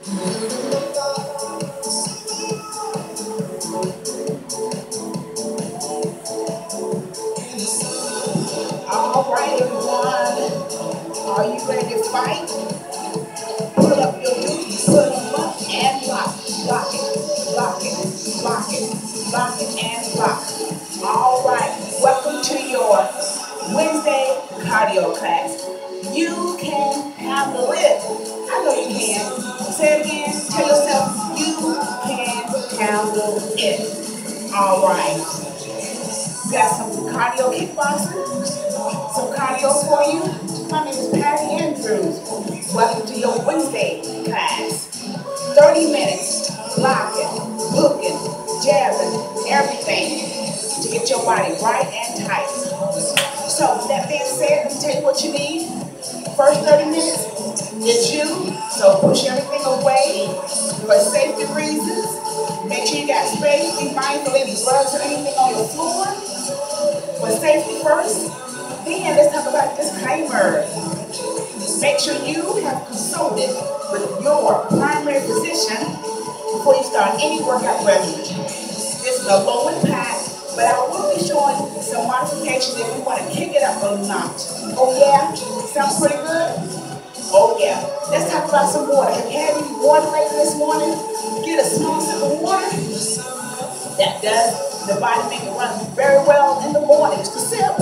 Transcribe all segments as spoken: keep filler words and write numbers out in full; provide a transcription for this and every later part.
All right, everyone. Are you ready to fight? Put up your booty, put them up and lock. Lock it, lock it, lock it, lock it and lock. All right, welcome to your Wednesday cardio class. You can handle it. I know you can. Say it again. Tell yourself you can handle it. All right. We got some cardio kickboxing, some cardio for you. My name is Patty Andrews. Welcome to your Wednesday class. thirty minutes, blocking, booking, jabbing, everything to get your body right and tight. So that being said, let me tell you what you need. First thirty minutes is you, so push everything away for safety reasons. Make sure you got space, be mindful of any rugs or anything on the floor. For safety first, then let's talk about disclaimer. Make sure you have consulted with your primary physician before you start any workout regimen. This is a low impact, but I will be showing some modifications if you want to kick it up a notch. Oh yeah? Sounds pretty good? Oh yeah. Let's talk about some water. Have you had any water later this morning? Get a small sip of water. That does the body make it run very well in the mornings to sip.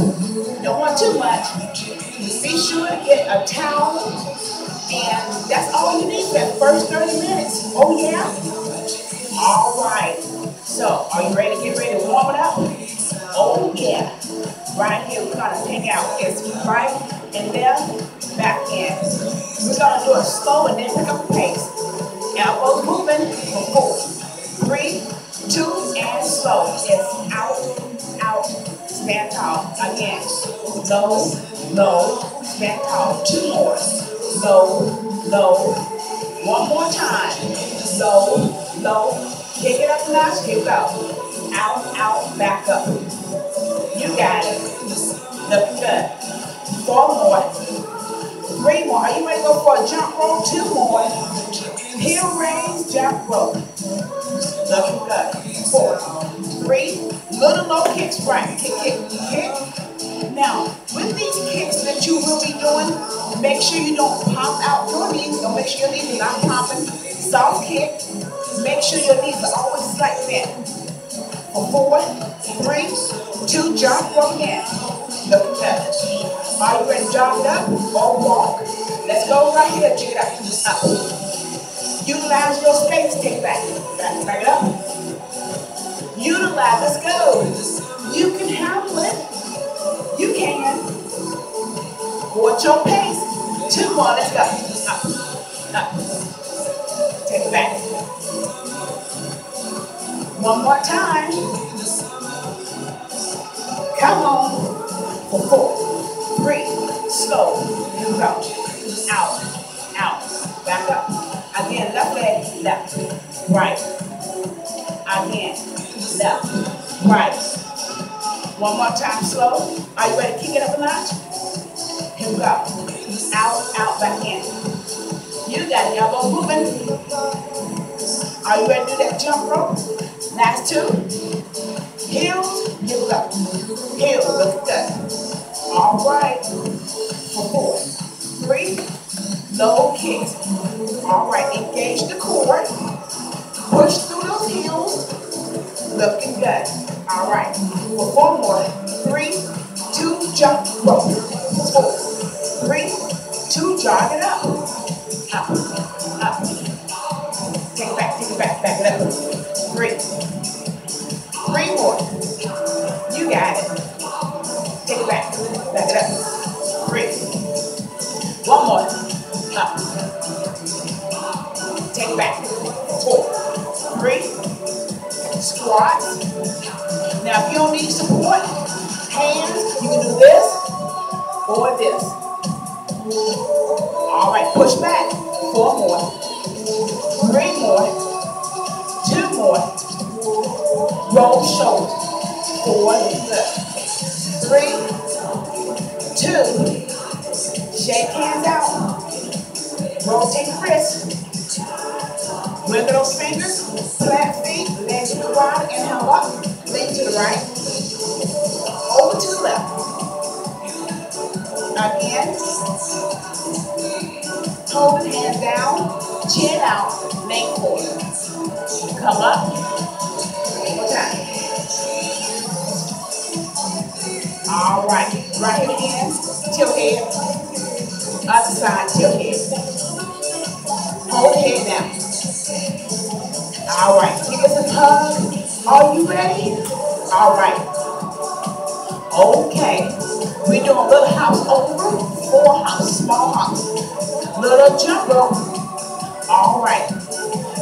Don't want too much. Be sure to get a towel. And that's all you need for that first thirty minutes. Oh yeah? All right. So, are you ready to get ready to warm it up? Oh yeah. Right here, we're gonna take out this right and left, back in. We're gonna do it slow and then pick up the pace. Elbows moving for four, three, two, and slow. It's out, out, stand tall. Again, low, low, stand tall. Two more. Low, low. One more time. Low, low. Kick it up a notch, here we go. Out, out, back up. You got it. Look good. Four more. Three more. Are you ready to go for a jump rope? Two more. Heel raise, jump rope. Look good. Four. Three. Little low kicks, right. Kick, kick, kick. Now, with these kicks that you will be doing, make sure you don't pop out your knees. Don't make sure your knees are not popping. Soft kick. Make sure your knees are always slightly bent. For four, three, two, jump rope in. Look at that. Are you ready to jog up or walk? Let's go right here. Jig it up. Up. Utilize your space. Take back. Back, back it up. Utilize. Let's go. You can handle it. You can. Watch your pace. Two more. Let's go. Up. Up. Take it back. One more time. Come on. For four, three, slow. Here we go. Out, out, back up. Again, left leg, left, right. Again, left, right. One more time, slow. Are you ready to kick it up a notch? Here we go. Out, out, back in. You got it. Elbow moving. Are you ready to do that jump rope? Last two. Heels, here we go. Heels, look good. All right. For four, three, low kicks. All right, engage the core. Push through those heels. Looking good. All right. For four more, three, two, jump rope. Four, three, two, jog it up. Up, up. Take it back, take it back, back it up. Three. Three more. You got it. Take it back. Back it up. Three. One more. Up. Take it back. Four. Three. Squat. Now, if you don't need support, hands, you can do this or this. All right. Push back. Four more. Three more. Roll shoulders. Four, three, two. Shake hands out. Rotate wrist. Wiggle those fingers, flat feet, leg to the right and how up, leg to the right, over to the left, again, toe and hand down, chin out, leg forward, come up, one more time, all right, right hand, hand, tilt head, other side, tilt head, hold head down. All right. Give us a hug. Are you ready? All right. Okay. We're doing a little house over, four house, small house. Little jump rope. All right.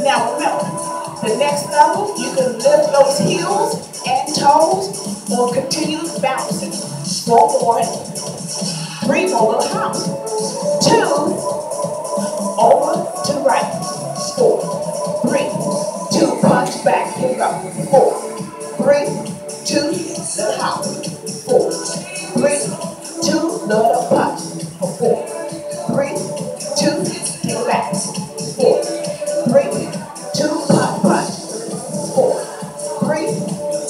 Now remember, the next level, you can lift those heels and toes or continue bouncing. Four more. Three more little house. Two. Over to right, four, three, two, punch back, here we go, four, three, two, little hop, four, three, two, little punch, four, three, two, kick back, four, three, two, punch, punch, four, three,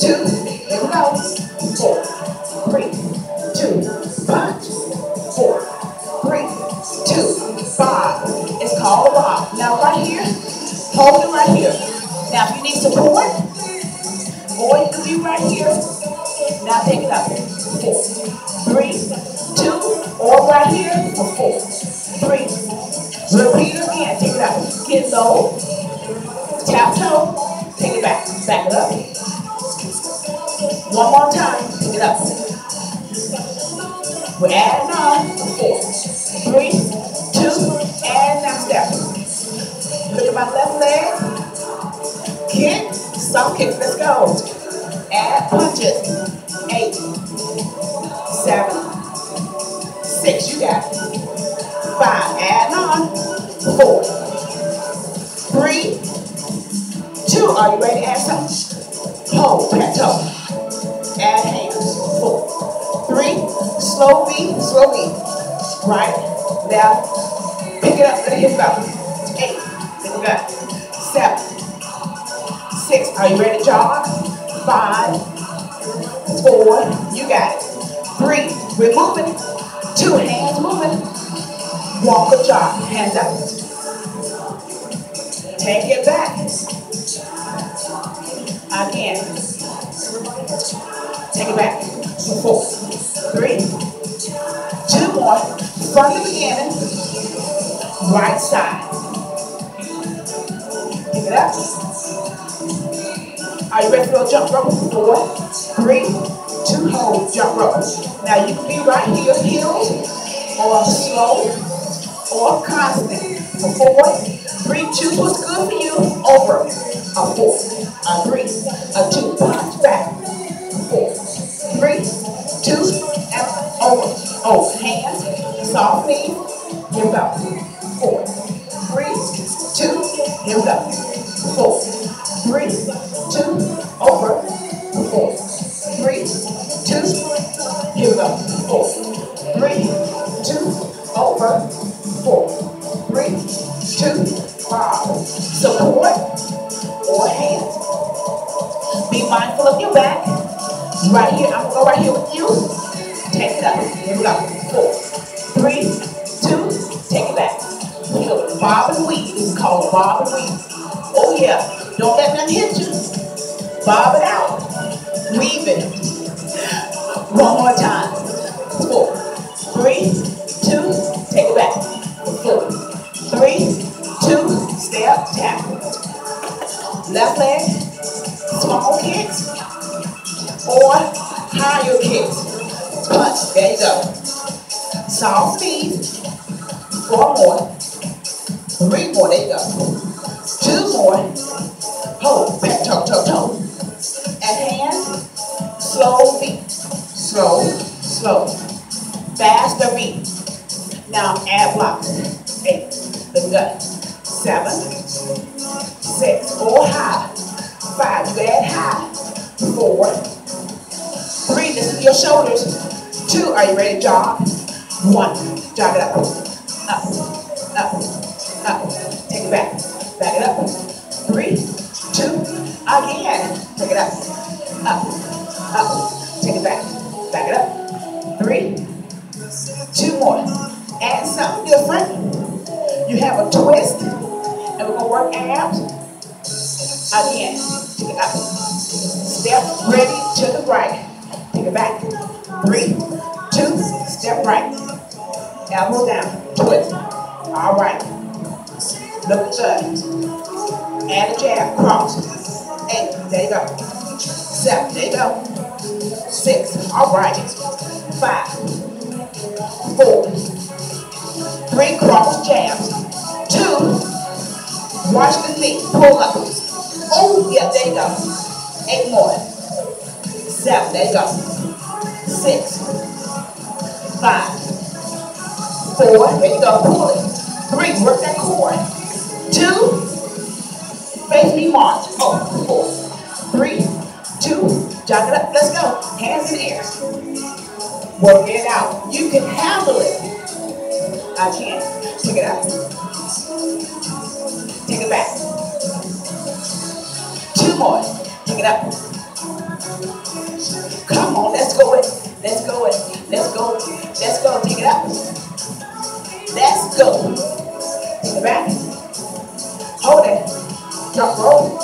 two, here we go, four, three, two, punch, four, three, two, five. It's called a bob. Now right here, hold it right here. Now if you need support, or you can be right here. Now take it up. Four, three, two, or right here. Four, three. Repeat again. Take it up. Get low. Tap toe. Take it back. Back it up. One more time. Take it up. We're adding on. Four, three, two, and now step. Look at my left leg. Kick, some kick, let's go. Add punches. Eight, seven, six, you got it. Five, add on. Four, three, two, are you ready to add something? Hold, plateau. Add hands. Four, three, slow beat, slow beat. Right, left. Pick it up, let it hit about eight, let it go, seven, six, are you ready to jog? Five, four, you got it, three, we're moving, two, hands moving, walk or jog, hands up, take it back, again, take it back, four, three, two more, from the beginning, right side. Pick it up. Are you ready for a jump rope? Four, three, two, hold, jump rope. Now you can be right here, heels, or slow, or constant. A four, three, two, what's good for you? Over. A four, a three, a two, punch back. Four, three, two, and over. Oh, hands, soft knee, here we go. Four, three, two, here we go. Four, three, two, over. Four, three, two, here we go. Four, three, two, over. Four, three, two, five. Support or hands. Be mindful of your back. Right here, I'm gonna go right here with you. Take it up. Here we go. Four, three, two, take it back. Bob and weave. It's called bob and weave. Oh yeah. Don't let nothing hit you. Bob it out. Weave it. One more time. Four. Three. Two. Take it back. Four. Three. Two. Stay up. Tap. Left leg. Small kicks. Or higher kicks. Punch. There you go. Soft speed. Four more. Three more, there you go. Two more. Hold, back, toe, toe, toe. And hands, slow beat. Slow, slow. Faster beat. Now add blocks. Eight, let me go. Seven, six, or high. Five, you add high. Four, three, this is your shoulders. Two, are you ready to jog? One, jog it up. Up, up. Up, take it back, back it up, Again, pick it up, up, up, take it back, back it up, three, two more, add something different, you have a twist, and we're going to work abs, again, take it up, step ready to the right, take it back, three, two, step right, elbow down, twist, all right, look at judge, add a jab, cross, eight, there you go, seven, there you go, six, all right, five, four, three, cross jabs, two, watch the knee, pull up, oh yeah, there you go, eight more, seven, there you go, six, five, four, there you go, pull it, three, work that core, two, face me march. Oh, four, three, two, jog it up. Let's go. Hands in the air. Work it out. You can handle it. I can. Take it out. Take it back. Two more. Take it up. Come on, let's go it. Let's go it. Let's go. Let's go. Take it up. Let's go. Take it back. Hold it. Jump roll.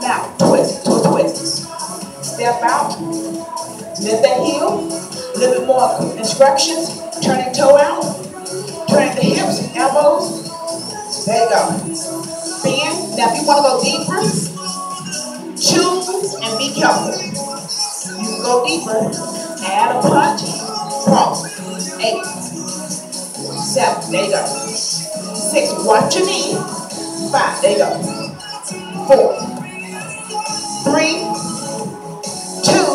Now, twist, twist, twist. Step out. Lift that heel. A little bit more instructions. Turn that toe out. Turn the hips, elbows. There you go. Bend. Now, if you want to go deeper, choose and be careful. You can go deeper. Add a punch. Cross. Eight. Seven. There you go. Six. Watch your knee. Five. There you go. Four, three, two,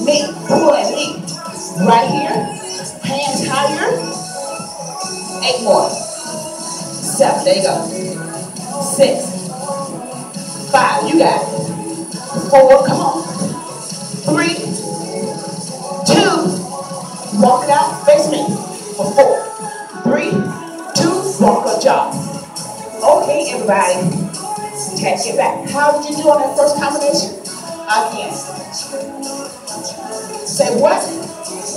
knee, pull that knee, right here, hands higher, eight more, seven, there you go, six, five, you got it, four, come on, three, two, walk it out, face me, for four, three, two, walk a jog. Okay, everybody. Okay, get back. How did you do on that first combination? Again. Say what?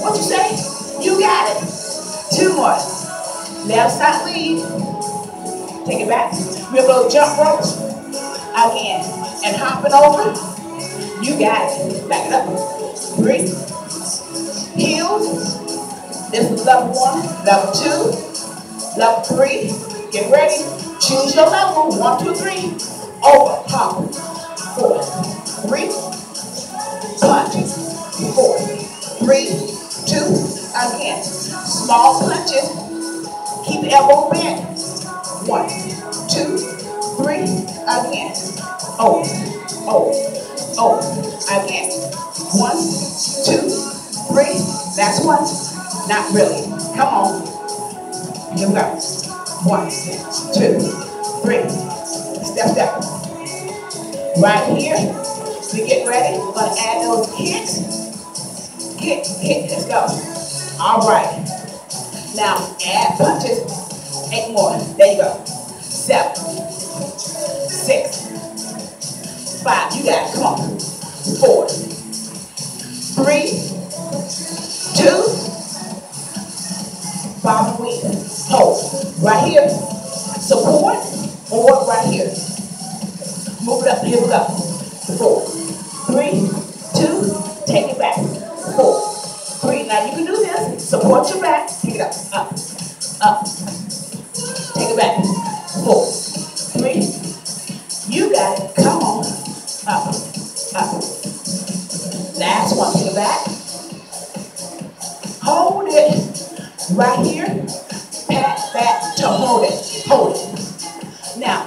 What you say? You got it. Two more. Left side lead. Take it back. We'll go jump ropes. Again. And hopping over. You got it. Back it up. Three. Heels. This is level one. Level two. Level three. Get ready. Choose your level. One, two, three. Over, hop, four, three, punch, four, three, two, again, small punches, keep the elbow bent, one, two, three, again, over, over, over, again, one, two, three, that's one, not really, come on, here we go, one, two, three, step, step. Right here, we get ready. We're going to add those kicks. Kick, kick, let's go. All right. Now, add punches. Eight more. There you go. Seven. Six. Five. You got it. Come on. Four. Three. Two. Bottom wheel. Hold. Right here. Support. Or right here. Move it up, here we go. Four, three, two, take it back. Four, three, now you can do this. Support your back, take it up, up, up. Take it back. Four, three, you got it, come on. Up, up. Last one, take it back. Hold it, right here. Pat back to hold it, hold it. Now,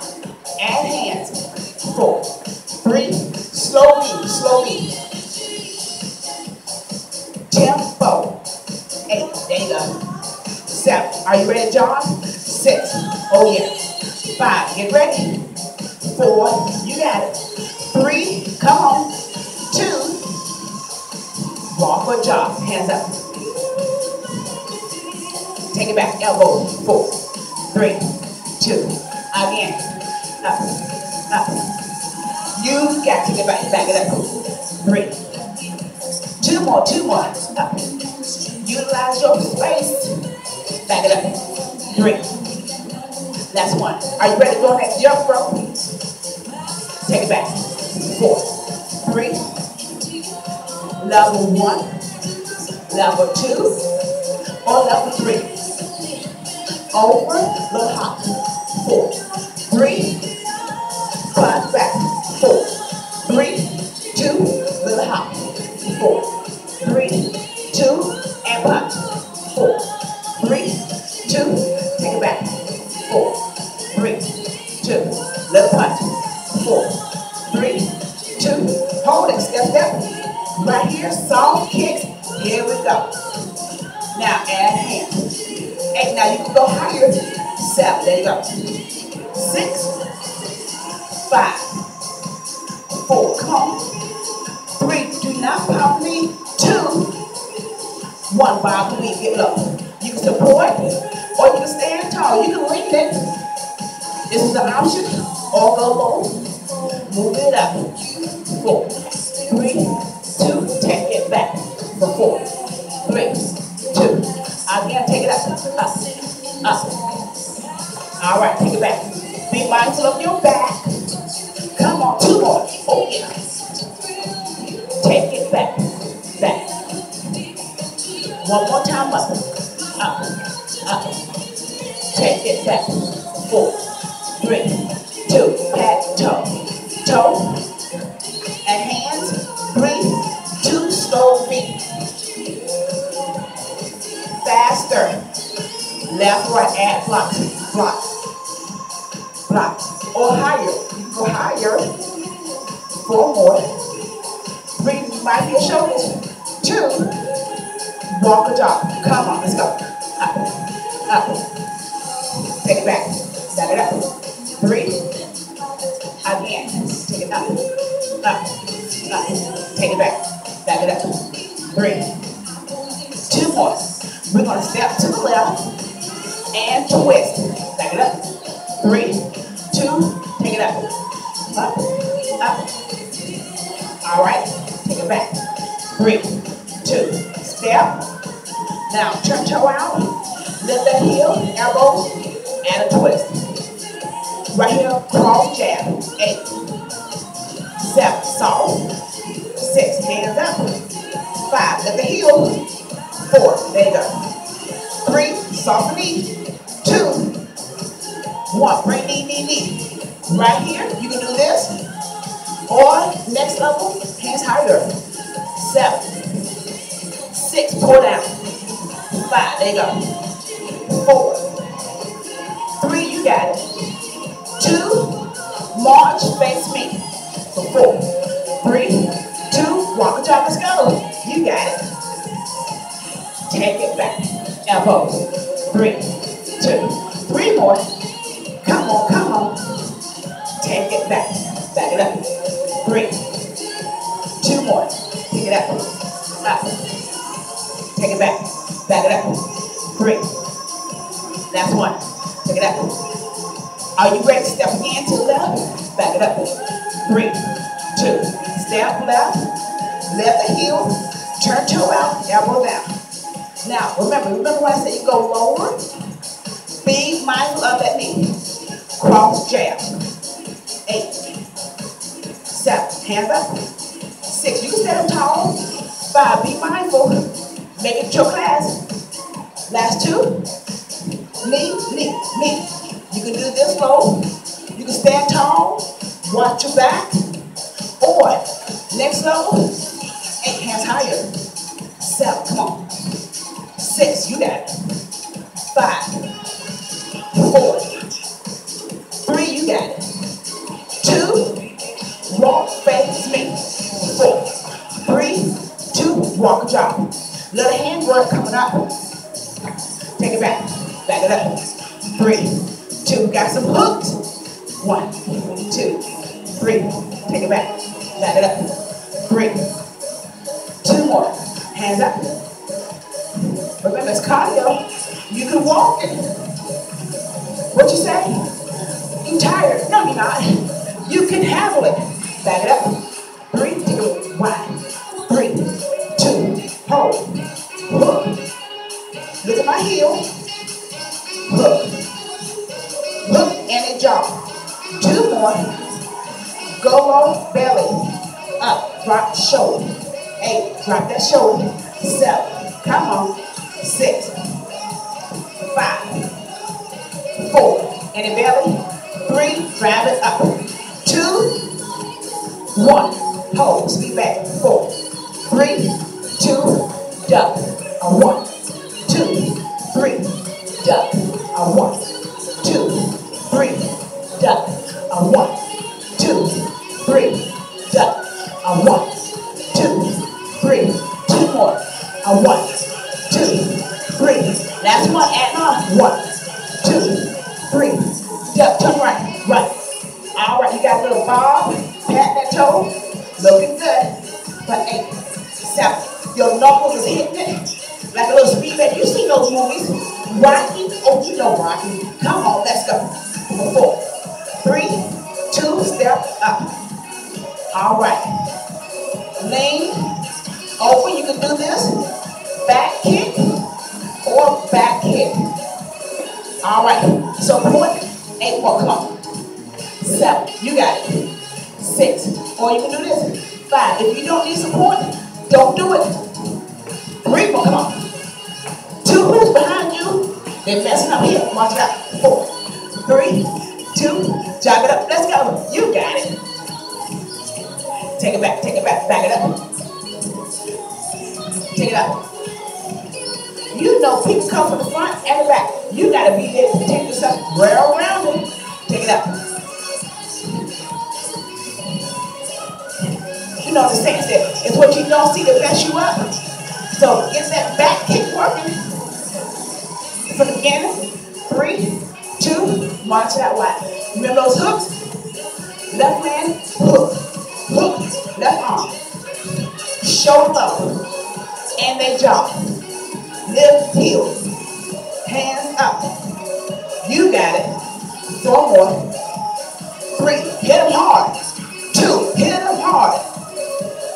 add hands. Four, three, slowly, slowly. Tempo. Eight, there you go. Seven, are you ready, John? Six, oh yeah. Five, get ready. Four, you got it. Three, come on. Two, walk or jog, hands up. Take it back, elbow. Four, three, two. Again, up, up, You've got to get back to back of that pool. Three. Two more, two more. Up. Utilize your space. Back it up. Three. That's one. Are you ready to go next jump, bro? Take it back. Four. Three. Level one. Level two. Or level three. Over. Little hop. Four. Three. Climb back. Four. Three. Two. Little hop. Four. Three. Two. And pop. Four. Three. Two. Take it back. Four. Three. Two. Little punch. Four. Three. Two. Hold it. Step, step. Right here. Soft kicks. Here we go. Now add hands. Eight. Now you can go higher. Seven. There you go. Six. Five. Four. Come on. Three. Do not pop me. Two. One. Bob, please. Get low. You can support. Or you can stand tall. You can lean it. This is an option. Or go low. Move it up. Four. Three. Two. Take it back. For four. Three. Two. Again, take it up. Up. Up. Alright, take it back. Be mindful of your back. Come on. Two more. Oh yeah. Take it back. Back. One more time up. Up. Up. Take it back. Four, three, two. Pat, toe, toe, and hands. Three, two. Slow feet. Faster. Left, right. Add block, block, block, or higher. You can go higher. Four more. Three. You might be a shoulders. Two. Walk a dog. Come on. Let's go. Up. Up. Take it back. Set it up. Three. Again. Take it up. Up. Up. Take it back. Back it up. Three. Two more. We're going to step to the left and twist. Back it up. Three. Two. Take it up. Up. Up. All right. Take it back. Three. Two. Step. Now turn toe out. Lift that heel, elbow, and a twist. Right here, cross jab. Eight. Seven. Soft. Six. Hands up. Five. Lift the heel. Four. There you go. Three. Soft knee. Two. One. Bring knee, knee, knee. Right here, you can do this. Or next level, hands higher. Seven. Six. Pull down. Five. There you go. Four, three, you got it. Two, march, face me. So four, three, two, walk a jog, let's go. You got it. Take it back. Elbows. Three, two, three more. Come on, come on. Take it back. Back it up. Three, two more. Pick it up. Up. Take it back. Back it up. Three. That's one. Take it up. Are you ready to step again to the left? Back it up. Three, two, step left, lift the heel, turn toe out, elbow down. Now, remember, remember when I said you go lower? Be mindful of that knee. Cross jab. Eight, seven, hands up. Six, you can stand tall. Five, be mindful. Make it your class. Last two. Knee, knee, knee. You can do this low. You can stand tall. Watch your back. Or next level. Eight, hands higher. Seven, come on. Six, you got it. Five. Four. Three, you got it. Two. Walk, face, me. Four. Three. Two. Walk, jog. Little hand work coming up. Take it back. Back it up. Three, two, got some hooks. One, two, three. Take it back. Back it up. Three. Two more. Hands up. Remember, it's cardio. You can walk it. What you say? You tired? No, you're not. You can handle it. Back it up. Three, two, one. Three, two, hold. Hook. Look at my heel. Hook. Hook and a jaw. Two more. Go low, belly. Up. Drop shoulder. Eight. Drop that shoulder. Seven. Come on. Six. Five. Four. And a belly. Three. Drive it up. Two. One, hold, speed back, four, three, two, duck, a one, two, three, duck, a one, two, three, duck, a one, two, three, duck, a one, two, three, two more, a one, two, three, last one, add on, one, two, three, duck, turn right, right, all right, you got a little bob. Pat that toe, looking good, but eight, seven, your knuckles is hitting it, like a little speed bag. You see those movies, Rocky, oh you know Rocky, come on, let's go, four, three, two, step up, all right, lean, open, you can do this, back kick, or back kick, all right, so point, eight more, come on, seven, you got it. Six, or you can do this. Five, if you don't need support, don't do it. Three more, come on. Two, who's behind you? They're messing up here, watch it out. Four, three, two, jog it up, let's go. You got it. Take it back, take it back, back it up. Take it up. You know people come from the front and the back. You gotta be there to protect yourself, well rounded. Take it up. You know the sense that it's what you don't see that mess you up. So get that back kick working. From the beginning, three, two, march it out wide. Remember those hooks? Left hand, hook, hook, left arm. Shoulder level, and they jaw. Lift, heel, hands up. You got it. Four more. Three, hit them hard. Two, hit them hard.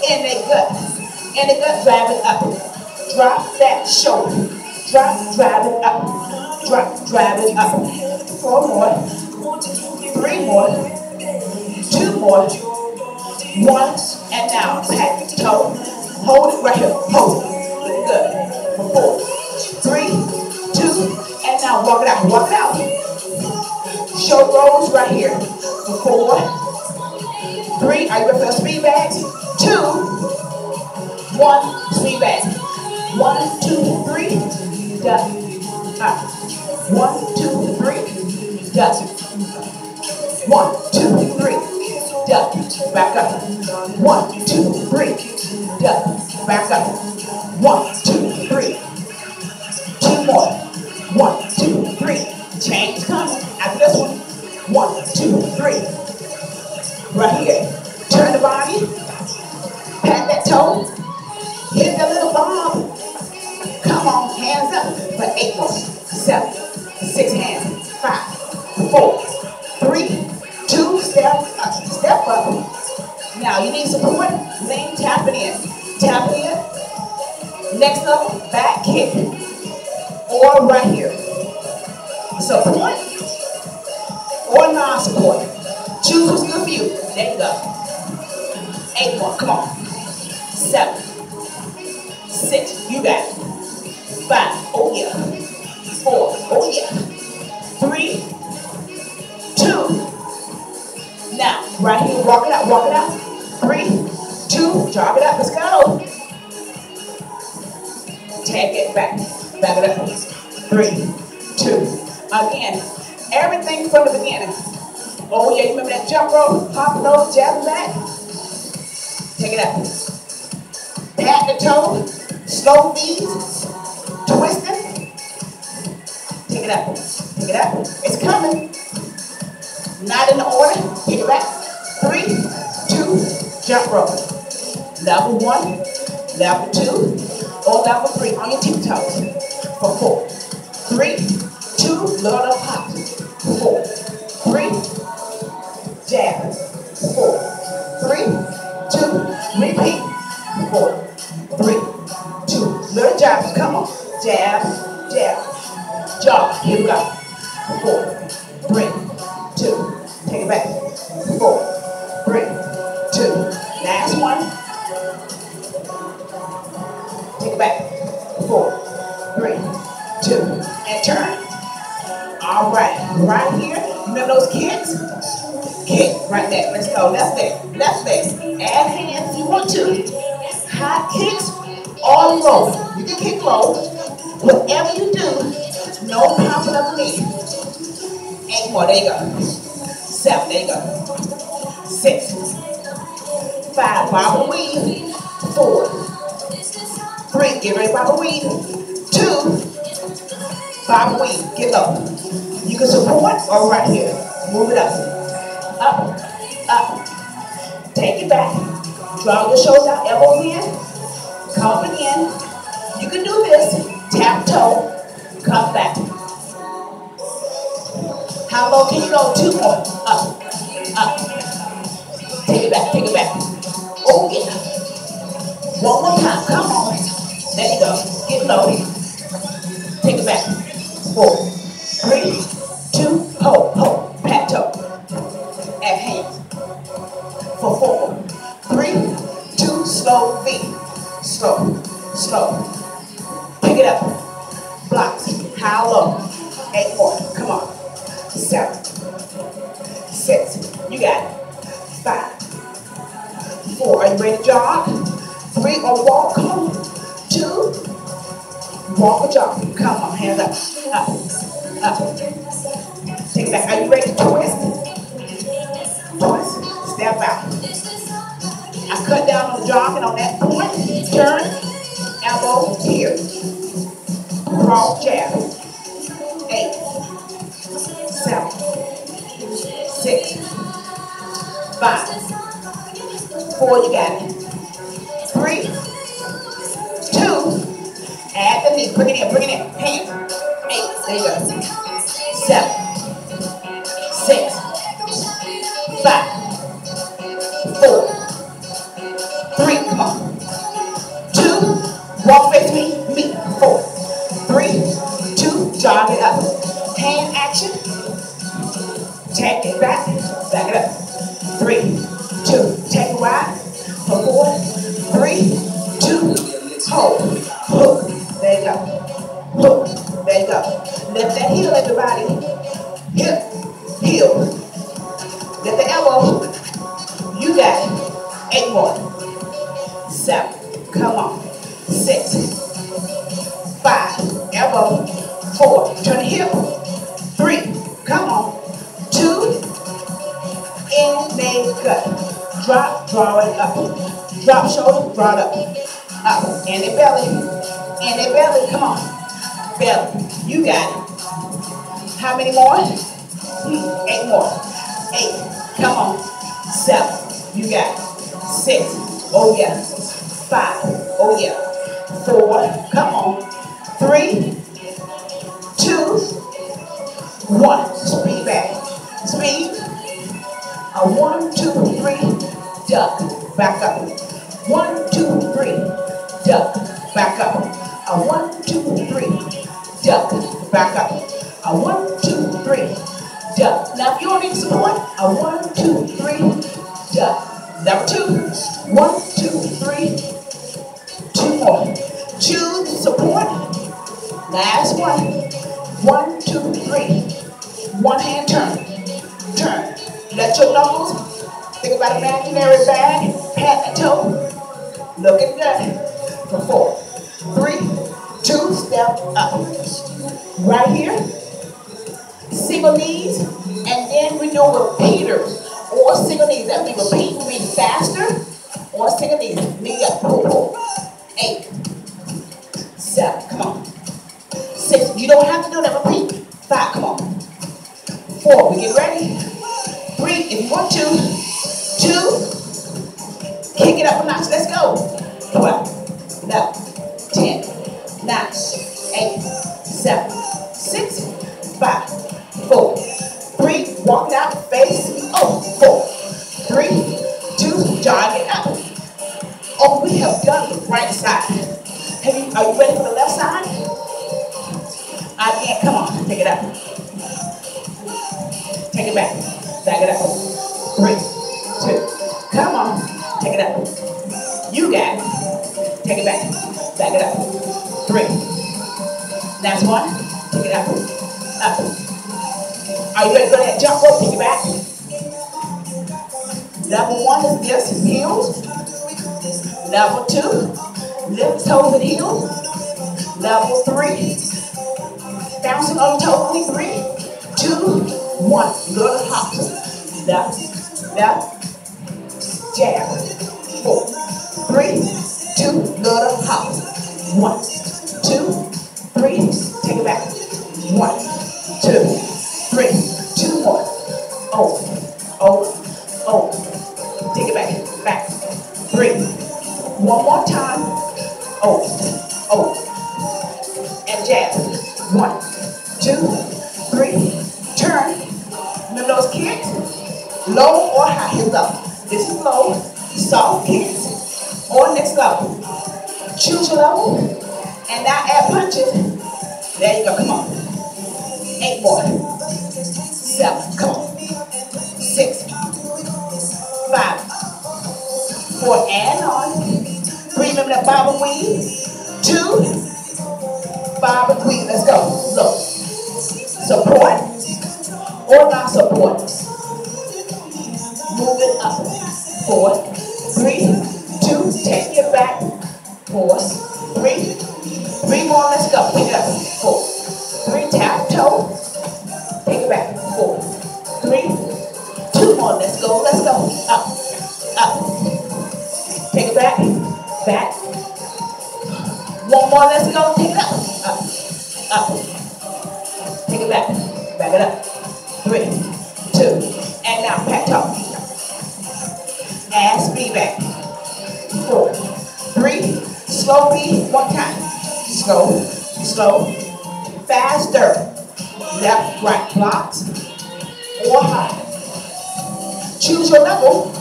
And they gut, and they gut, drive it up, drop that shoulder, drop, drive it up, drop, drive it up, four more, three more, two more, one, and now, pat, toe, hold it right here, hold it, good, four, three, two, and now walk it out, walk it out, shoulder rolls right here, four, three, are you ready for the speed bags? Two, one, three back. One, two, three, duck. Up. One, two, three, duck. One, two, three, duck. Back up. One, two, three, duck. Back up. One, two, three. Two more. One, two, three. Change comes after this one. One, two, three. Right here. Turn the body. Pat that toe, hit that little bob. Come on, hands up for eight more, seven, six hands, five, four, three, two, step up, step up. Now you need support, lean, tap it in, tap it in. Next up, back kick, or right here. Support or non-support. Choose what's good for you. There you go. Eight more, come on. Seven, six, you got it. Five, oh yeah. Four, oh yeah. Three, two. Now, right here, walk it out, walk it out. Three, two, drop it up, let's go. Take it back, back it up. Three, two, again. Everything from the beginning. Oh yeah, you remember that jump rope, hop rope, jab back. Take it up. Pat the toe, slow knees, twist it. Pick it up, pick it up. It's coming. Not in the order. Pick it back. Three, two, jump rope. Level one, level two, or level three on your tiptoes. For four, three, two, load up, hop. Four, three, jab. Four, three. Okay, right there. Let's go. Left leg, left leg. Add hand if you want to. High kicks or low. You can kick low. Whatever you do, no popping up the knee. Eight more. There you go. Seven. There you go. Six. Five. Wobble weave. Four. Three. Get ready. Wobble weave. Two. Bobble weave. Get low. You can support or right here. Move it up. Up, up, take it back, draw your shoulders out, elbow in, come in, you can do this, tap toe, come back. How low can you go? Two more, up, up, take it back, take it back, oh yeah, one more time, come on, there you go, get low, take it back, four, three, two, hold, hold, pat toe. At hand. For four, three, two, slow V. Slow, slow. Pick it up. Blocks. High, low. Eight more. Come on. Seven. Six. You got it. Five. Four. Are you ready to jog? Three or walk. Come on. Two. Walk or jog. Come on. Hands up. Up. Up. Take it back. Are you ready to twist? Step out. I cut down on jogging on that point. Turn, elbow here. Cross jab. Eight, seven, six, five, four. You got it. Three, two. Add the knee. Bring it in. Bring it in. Hand. Eight. There you go. Seven, six, five. Four, three, come on, two, walk with me, me, four, three, two, jog it up, hand action, take it back, back it up, three, two, take it wide, for four, three, two, hold, hook, there you go, hook, there you go, lift that heel at the body, hip, heel, lift the elbow. You got it. Eight more. Seven. Come on. Six. Five. Elbow. Four. Turn the hip. Three. Come on. Two. In, they cut. Drop. Draw it up. Drop shoulder. Draw it up. Up. And the belly. And the belly. Come on. Belly. You got it. How many more? Hmm. Eight more. Eight. Come on. Seven. You got it. Six. Oh, yeah. Five. Oh, yeah. Four. Come on. Three. Two. One. Speed back. Speed. A one, two, three. Duck. Back up. One, two, three. Duck. Back up. A one, two, three. Duck. Back up. A one, two, three. Duck. Now, if you don't need support, a one, two, three. Duck. Number two. One, two, three. Two more. Choose support. Last one. One, two, three. One hand turn. Turn. Let your nose. Think about imaginary bag. Pat and toe. Look at that. For four. Three. Two. Step up. Right here. Single knees. And then we know repeaters. Or single knees. That means repeat, read faster. Or single knees. Knee up. Eight. Seven. Come on. Six. You don't have to do that. Repeat. Five. Come on. Four. We get ready. Three. If you want to. Two. Kick it up a notch. Let's go. Twelve. eleven. Ten. Nine. Eight. Seven. Six. Five. Four. Three. Walk out. Face. Oh, four, three, two, jog it up. Oh, we have done the right side. Have you, are you ready for the left side? Again, come on, take it up. Take it back, back it up. Three, two, come on, take it up. You got it. Take it back, back it up. Three, last one, take it up, up. Are you ready for that jump rope? Take it back. Number one is this, is heels. Number two, lift toes and heels. Number three, bouncing on toes. Three, two, one. Little hop. Left, left, jab. Four, three, two, little hop. One, two, three, take it back. One, two, three, two, one. Over, over, over. Take it back, back. Three. One more time. Over, over. And jab. One, two, three. Turn. Remember those kicks? Low or high. Here's up. This is low. Soft kicks. Or next level. Choose your level. And now add punches. There you go. Come on. Eight more. Seven. Come on. Six. Five. Four. And on. Three. Remember that Bible weave. Two. Bible weave. Let's go. Look. Support. Or not support. Move it up. Four. Three. Two. Take it back. Four. Three. Three more. Let's go. Pick it up. Four. Three. Tap toe. Take it back. Four. Three. Two more. Let's go. Let's go. Up. Up. Take it back. Back. One more. Let's go. Take it up. Up. Up. Take it back. Back it up. Three. Two. And now pat toe. Ass be back. Four. Three. Slow B. One time. Slow. Slow. Faster. Left, right blocks, or high. Choose your level.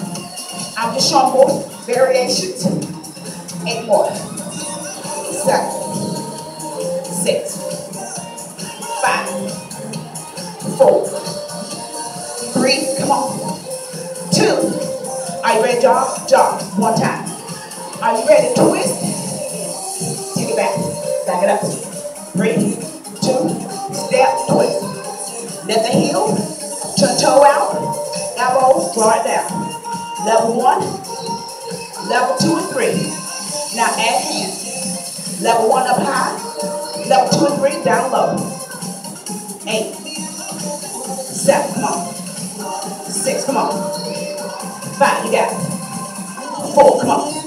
I'm just showing more variations. Eight more. Seven. Six. Five. Four. Three. Come on. Two. Are you ready, jog? Jog. One time. Are you ready? Twist. Take it back. Back it up. Three. Two. Step, twist. Lift the heel, turn toe out, elbow, draw it down. Level one, level two and three. Now add hands. Level one up high, level two and three down low. Eight, seven, come on. Six, come on. Five, you got it. Four, come on.